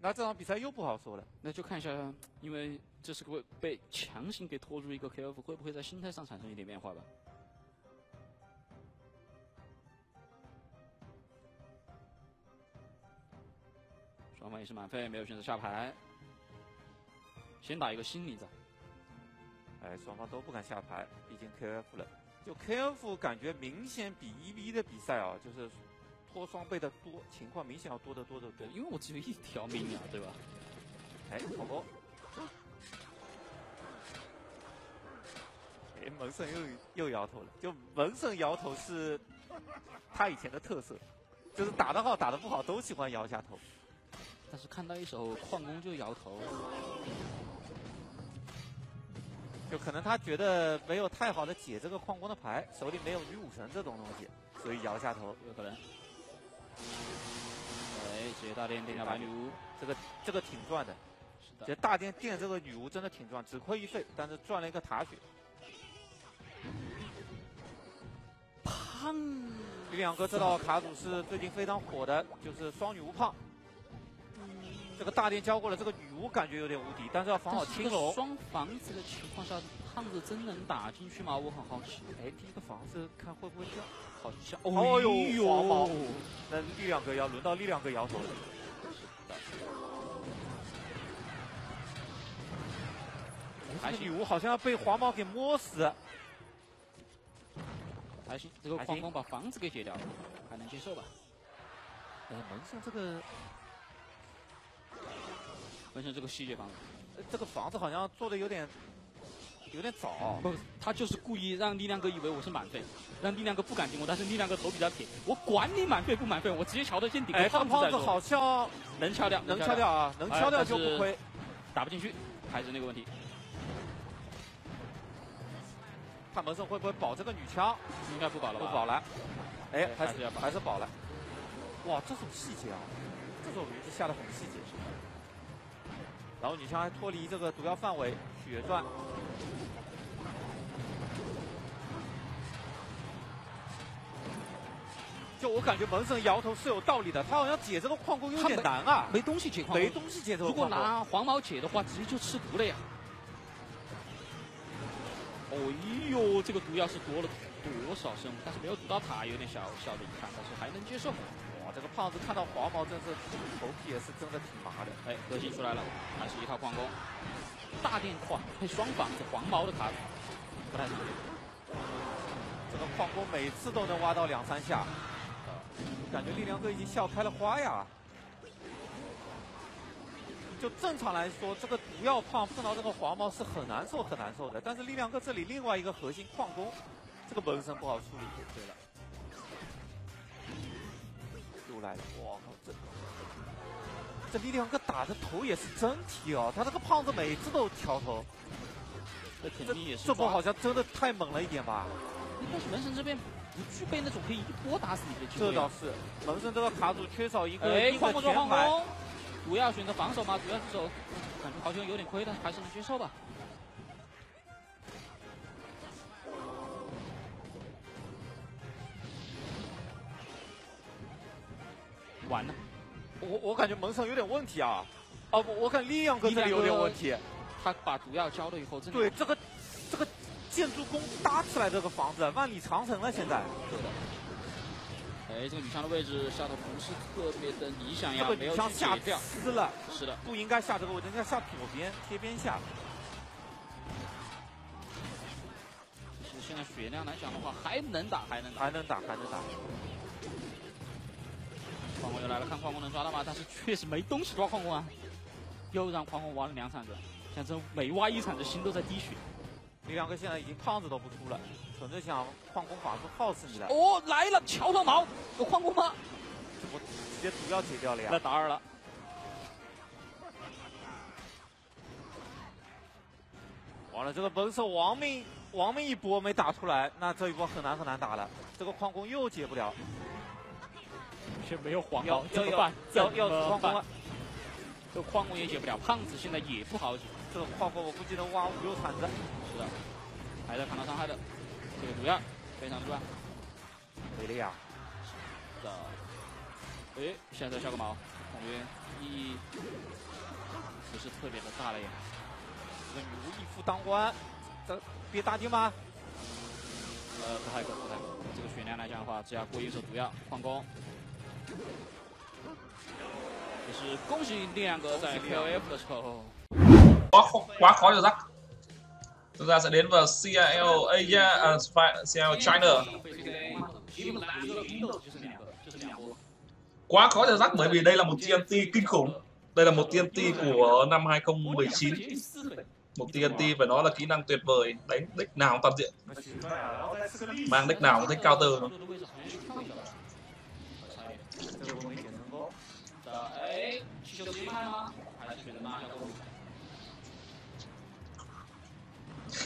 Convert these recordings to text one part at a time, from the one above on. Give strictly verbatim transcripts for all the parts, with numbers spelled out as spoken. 那这场比赛又不好说了。那就看一下，因为这是个被强行给拖入一个 K O F， 会不会在心态上产生一点变化吧？双方也是满费，没有选择下牌，先打一个心理战。哎，双方都不敢下牌，毕竟 K O F 了。就 K O F 感觉明显比一 v 一的比赛啊，就是。 拖双倍的多情况明显要多得多得多，因为我只有一条命啊，对吧？哎，好哦！哎，门神又又摇头了，就门神摇头是他以前的特色，就是打得好打得不好都喜欢摇一下头。但是看到一手矿工就摇头，就可能他觉得没有太好的解这个矿工的牌，手里没有女武神这种东西，所以摇一下头有可能。 哎，直接大电电下白女巫，这个这个挺赚的。是的，这大电电这个女巫真的挺赚，只亏一费，但是赚了一个塔血。胖，力量哥这道卡组是最近非常火的，就是双女巫胖。这个大电交过了，这个女巫感觉有点无敌，但是要防好青龙。双房子的情况下，胖子真能打进去吗？我很好奇。哎，第一个房子看会不会掉。 好像，哦呦，黄毛，那力量哥摇，轮到力量哥摇头了。还行，女巫好像要被黄毛给摸死。还行，这个矿工把房子给解掉了，还能接受吧？哎，门上这个，门上这个细节房子，这个房子好像做的有点。 有点早，不，他就是故意让力量哥以为我是满费，让力量哥不敢进攻，但是力量哥头比较铁，我管你满费不满费，我直接敲到先顶。哎，胖子好敲，能敲掉，能敲掉啊，能敲掉就不亏，打不进去，还是那个问题。看门圣会不会保这个女枪？应该不保了吧？不保了。哎，还是还是保了。哇，这种细节啊，这种名字下的很细节。然后女枪还脱离这个毒药范围，血赚。 就我感觉门神摇头是有道理的，他好像解这个矿工有点难啊，没, 没东西解矿工，没东西解这个矿工。如果拿黄毛解的话，直接就吃毒了呀。哦呦，这个毒药是多了多少生物，但是没有毒到塔，有点小小的遗憾，但是还能接受。哇，这个胖子看到黄毛真是头皮也是真的挺麻的。哎，核心出来了，还是一套矿工，大电矿配双房子黄毛的卡，不太理解。这个矿工每次都能挖到两三下。 感觉力量哥已经笑开了花呀！就正常来说，这个毒药胖碰到这个黄毛是很难受很难受的。但是力量哥这里另外一个核心矿工，这个门神不好处理。对了，又来了！哇靠，这这力量哥打的头也是真踢哦，他那个胖子每次都挑头。这肯定也是。这波好像真的太猛了一点吧？但是门神这边。 不具备那种可以一波打死你的机会。这倒是，门神这个卡组缺少一个硬的全牌。主要选择防守嘛，主要是守，感觉好像有点亏，但还是能接受吧。完了，我我感觉门神有点问题啊！哦、啊，我我看力量哥这里有点问题。他把毒药交了以后，真的对这个这个。 建筑工搭起来这个房子，万里长城了，现在。对的。哎，这个女枪的位置下的不是特别的理想呀，这个女枪下撕了。是的，不应该下这个位置，应该下左边贴边下。其实现在血量来讲的话，还能打，还能打，还能打，还能打。矿工又来了，看矿工能抓到吗？但是确实没东西抓矿工啊，又让矿工挖了两铲子，现在每挖一铲子心都在滴血。 力量哥现在已经胖子都不出了，纯粹想矿工法术耗死你了。哦，来了，桥头毛有矿工吗？我直接毒药解掉了呀。那打二了。完了，这个本手亡命亡命一波没打出来，那这一波很难很难打了。这个矿工又解不了，却没有黄毛，怎么办？要要矿工了。这矿工也解不了，胖子现在也不好解。这个矿工我估计能挖五六铲子。 还在看到伤害的，这个毒药非常赚。维利亚，的，哎，现在下个毛，感觉意义不是特别的大了呀。这个女巫一夫当关，咱别打听吧。呃，不太够，不太够。这个血量来讲的话，只要过一手毒药矿工。 也是恭喜亮哥在 K O F 的时候，quá khó cho Jack. Thực ra sẽ đến vào C I O Asia, C I O China. Quá khó cho Jack bởi vì đây là một T N T kinh khủng. Đây là một T N T của năm hai không một chín. Một T N T phải nói là kỹ năng tuyệt vời, đánh deck nào cũng toàn diện, mang deck nào cũng thích counter nó.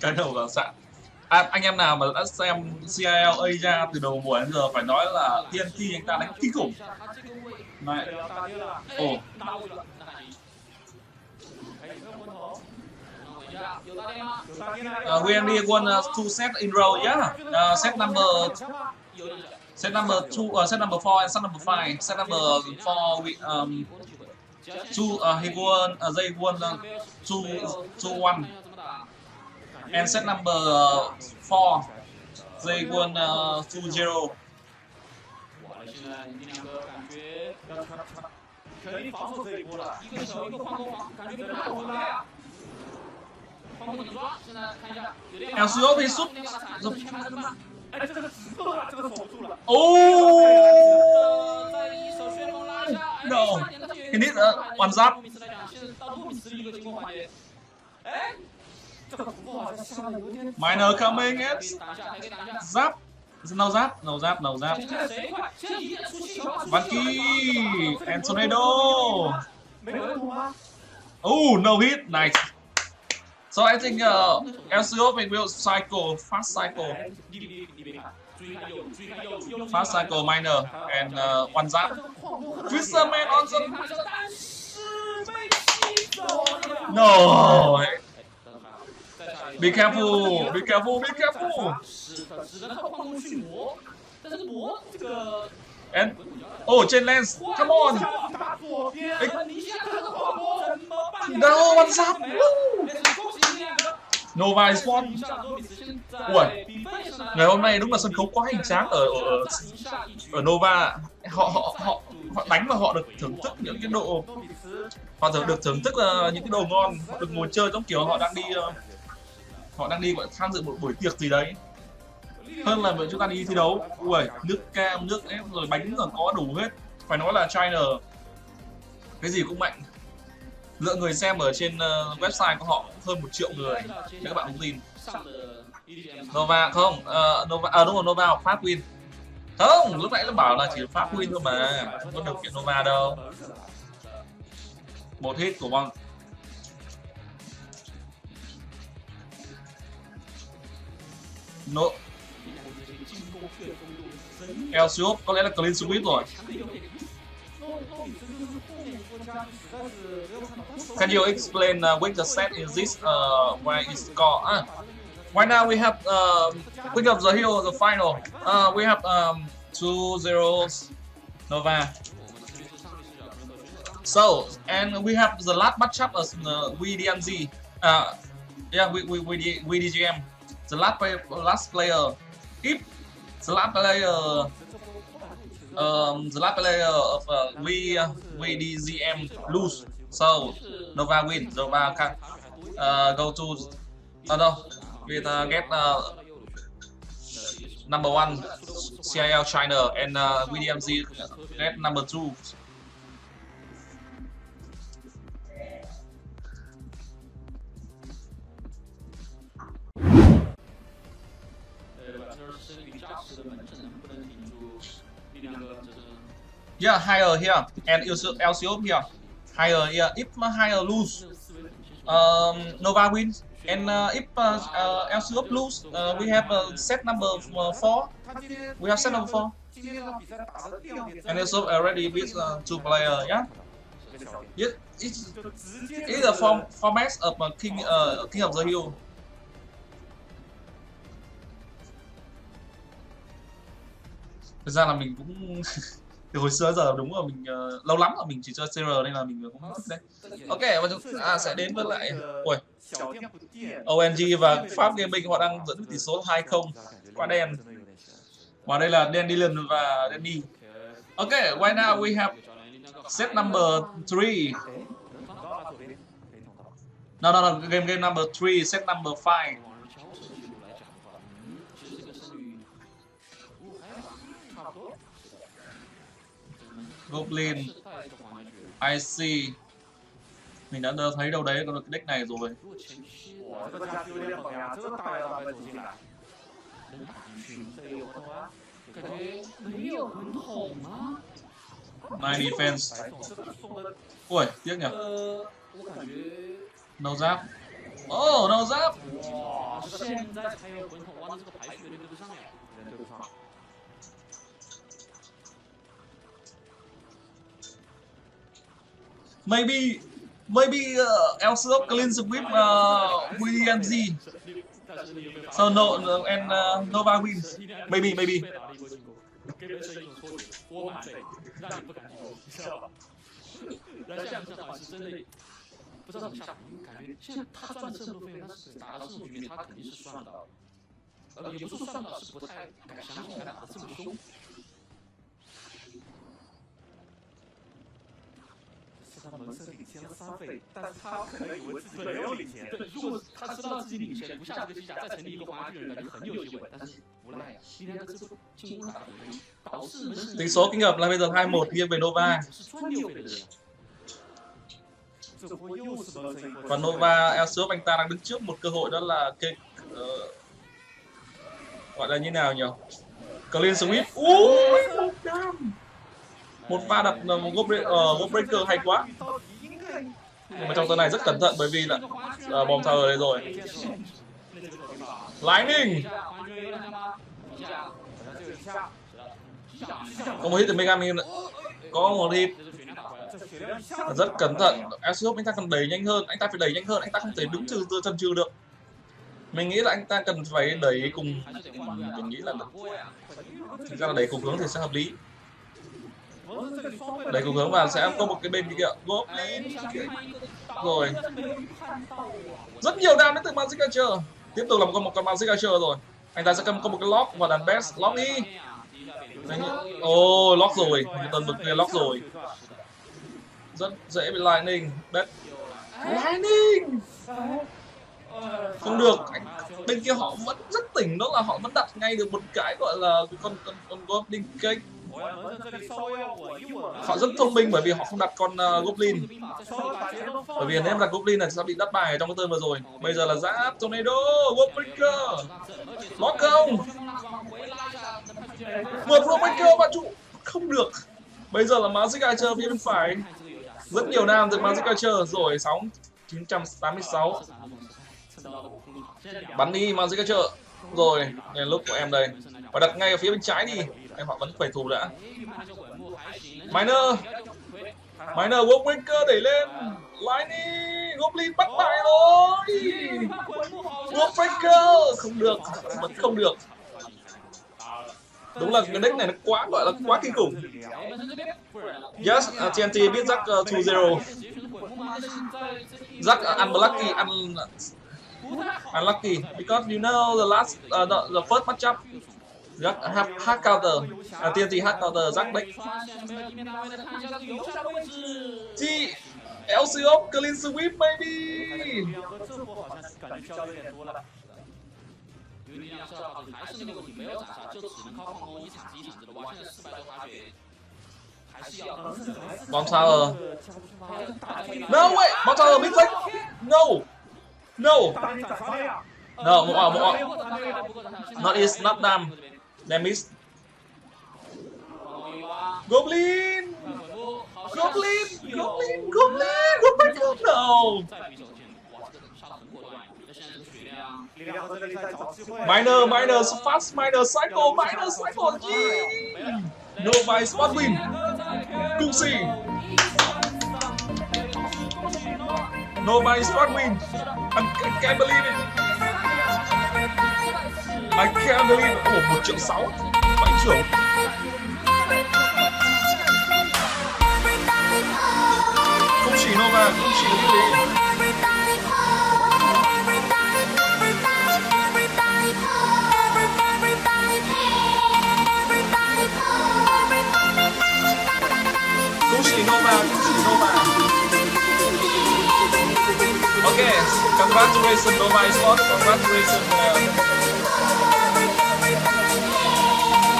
Cái đầu là sạn. À, anh em nào mà đã xem C I L A ra từ đầu mùa đến giờ phải nói là T N T anh ta đánh kinh khủng. Này. Ồ. Uh, when we won uh, two set in row, yeah. Uh, set number. Set number two, uh, set number four, and set number five. Set number four, we um, two, uh, he won, uh, they won uh, two, two one. And set number uh, four, they won uh, two zero. L C I O P sút. Oh no! He needs a one zap. Miner coming at zap. No zap, no zap, no zap. Bucky and tornado. Oh no hit, nice. So I think uh, L C I O P will cycle, fast cycle, fast cycle minor and uh, one zap. Fisherman on the... No! Be careful, be careful, be careful! And... Oh, chain lens, come on! No, one zap! Nova is one. Ủa, ngày hôm nay đúng là sân khấu quá hoành tráng ở, ở ở Nova. Họ họ họ họ đánh và họ được thưởng thức những cái độ, họ được thưởng thức uh, những cái đồ ngon, họ được ngồi chơi trong kiểu họ đang đi, uh, họ đang đi gọi tham dự một buổi tiệc gì đấy. Hơn là chúng ta đi thi đấu. Ui, nước cam, nước ép rồi bánh rồi có đủ hết. Phải nói là China cái gì cũng mạnh. Lượng người xem ở trên uh, website của họ hơn một triệu người, các bạn không tin. Nova không, uh, Nova, à đúng rồi, Nova hoặc Pháp Win. Không, lúc nãy nó bảo là chỉ Pháp Win thôi mà, không có điều kiện Nova đâu. Một hit của bọn. No. L C I O P có lẽ là clean sweep rồi. Can you explain uh, which set is this? Uh, why it's called? Uh, right now we have uh, pick up the hill, the final. Uh, we have um, two zeros, Nova. So and we have the last matchup as uh, V D M Z. Uh, yeah, we we we V D G M. The last play, last player. If the last player. Um, the last player of uh, we uh, V D G M lose, so Nova win. Nova can uh, go to uh, no, we uh, get uh, number one C I L China and uh, V D M Z get number two. Yeah, higher here and L C O P here. Higher here. If higher lose, um, Nova wins. And uh, if uh, uh, L C O P lose, uh, we have uh, set number uh, four. We have set number four. And L C O P already with uh, two player. Yeah. Yeah. It's it's a form format of uh, King uh, King of the Hill. Thực ra là mình cũng Từ hồi xưa giờ đúng là mình uh, lâu lắm rồi mình chỉ chơi xê rờ nên là mình cũng mất đấy. Ok, và chúng ta sẽ đến với lại ôi o en giê và Pháp Liên Minh, họ đang dẫn tỷ số hai không qua đen. Và đây là Dan Dylan và Danny. Ok, right now we have set number three. No, no, no, game game number three, set number five. Goblin, i xê. Mình đã thấy đâu đấy cái deck này rồi. Nine defense. Ui, tiếc nhỉ. No giáp. Oh, no giáp. Maybe, maybe uh, L C I O P cleans with uh, V D M Z. So no, no and uh, Nova wins. Maybe, maybe. Tỷ số kinh ngập là bây giờ hai một nghiêng về Nova. Và Nova L C I O P anh ta đang đứng trước một cơ hội, đó là cái uh, gọi là như nào nhỉ? Clean sweep. Ui, một pha đập một goal breaker hay quá. Nhưng mà trong tờ này rất cẩn thận bởi vì là uh, bom thờ ở đây rồi. Lightning. Có một hit từ Megami, có một hit. Rất cẩn thận, L C I O P anh ta cần đẩy nhanh hơn, anh ta phải đẩy nhanh hơn, anh ta không thể đứng trừ chân trừ được. Mình nghĩ là anh ta cần phải đẩy cùng, mình nghĩ là thực ra là đẩy cùng hướng thì sẽ hợp lý. Đẩy cùng hướng và sẽ có một cái bên kia, Goblin rồi. Rất nhiều đam đến từ Magic Archer. Tiếp tục là một con Magic Archer rồi. Anh ta sẽ cầm có một cái lock và đàn best, lock đi. Ồ, oh, lock rồi, tuần bực kia lock rồi. Rất dễ bị Lightning, bet. Lightning! Không được, anh, bên kia họ vẫn rất tỉnh, đó là họ vẫn đặt ngay được một cái gọi là con con, con Goblin Cake. Họ rất thông minh bởi vì họ không đặt con uh, Goblin. Bởi vì nếu mà đặt Goblin là sẽ bị đắt bài trong cái turn vừa rồi. Bây giờ là giáp, tornado, Goldbreaker. Lock không? Một Goldbreaker bạn trụ, không được. Bây giờ là Magic Archer phía bên phải. Rất nhiều nam từ Magic Archer rồi, sáu chín tám sáu. Bắn đi Magic Archer. Rồi, nên lúc của em đây. Và đặt ngay ở phía bên trái đi. Em họ vẫn phải thủ đã. Miner. Miner Worldbreaker đẩy lên. Lightning, Goblin bắt bài rồi. Worldbreaker không được, vẫn không được. Đúng là cái deck này nó quá gọi là quá kinh khủng. Yes, uh, tê en tê biết Jack uh, hai không. Jack uh, unlucky, un unlucky because you know the last uh, the, the first matchup. Jack hard, hard counter, uh, tê en tê hard counter Jack deck. Chị L C I O P clean sweep maybe. Bomb tower. No way, bomb tower biết đánh. No, no, no, một quả, một quả. Not is not dam, damage. Goblin, Goblin, Goblin, Goblin, Goblin, no. Miner, Miner, fast Miner, cycle, Miner, cycle, yeah. Nova is what win. Cung xì. Nova is what win. I can't believe it. I can't believe it. Oh, một triệu sáu. Bãi trưởng. Nova, Kuchinova. Okay, congratulations Nova is on. Congratulations. Uh,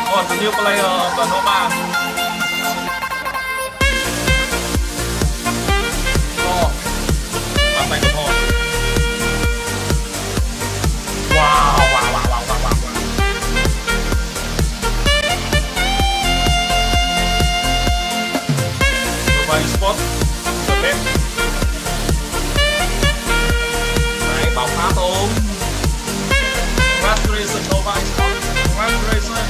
oh, the new player of the Nova. Oh, I'm like a ball. Wow, wow, wow, wow, wow, wow. Nova is on. Okay. Home. Congratulations, Nova is on. Congratulations.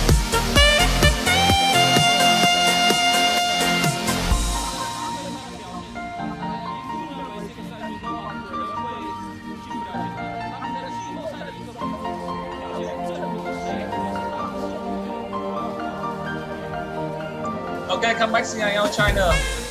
Okay, come back C I L China.